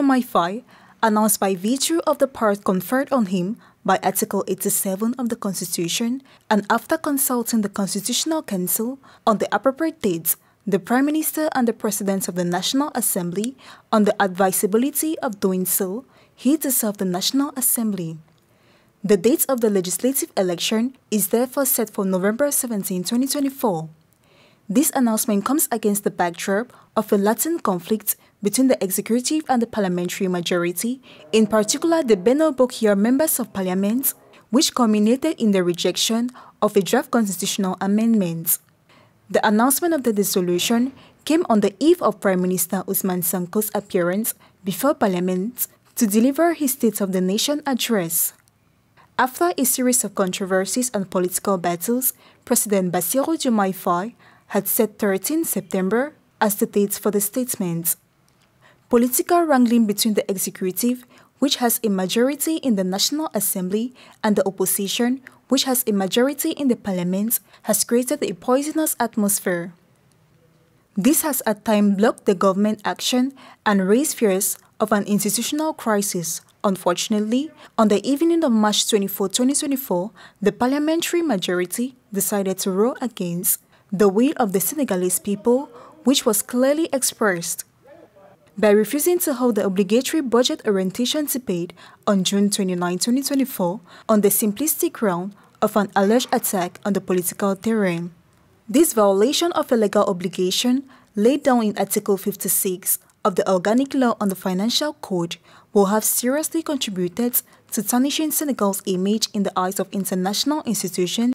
Diomaye Faye, announced by virtue of the powers conferred on him by Article 87 of the Constitution, and after consulting the Constitutional Council on the appropriate dates, the Prime Minister and the President of the National Assembly on the advisability of doing so, he dissolved the National Assembly. The date of the legislative election is therefore set for November 17, 2024. This announcement comes against the backdrop of a latent conflict between the executive and the parliamentary majority, in particular the Benno Bokk Yakaar members of parliament, which culminated in the rejection of a draft constitutional amendment. The announcement of the dissolution came on the eve of Prime Minister Ousmane Sonko's appearance before parliament to deliver his State of the Nation address. After a series of controversies and political battles, President Bassirou Diomaye Faye had set 13 September as the date for the statement. Political wrangling between the executive, which has a majority in the National Assembly, and the opposition, which has a majority in the parliament, has created a poisonous atmosphere. This has at times blocked the government action and raised fears of an institutional crisis. Unfortunately, on the evening of March 24, 2024, the parliamentary majority decided to row against the will of the Senegalese people, which was clearly expressed by refusing to hold the obligatory budget orientation debate on June 29, 2024, on the simplistic ground of an alleged attack on the political terrain. This violation of a legal obligation laid down in Article 56 of the Organic Law on the Financial Code will have seriously contributed to tarnishing Senegal's image in the eyes of international institutions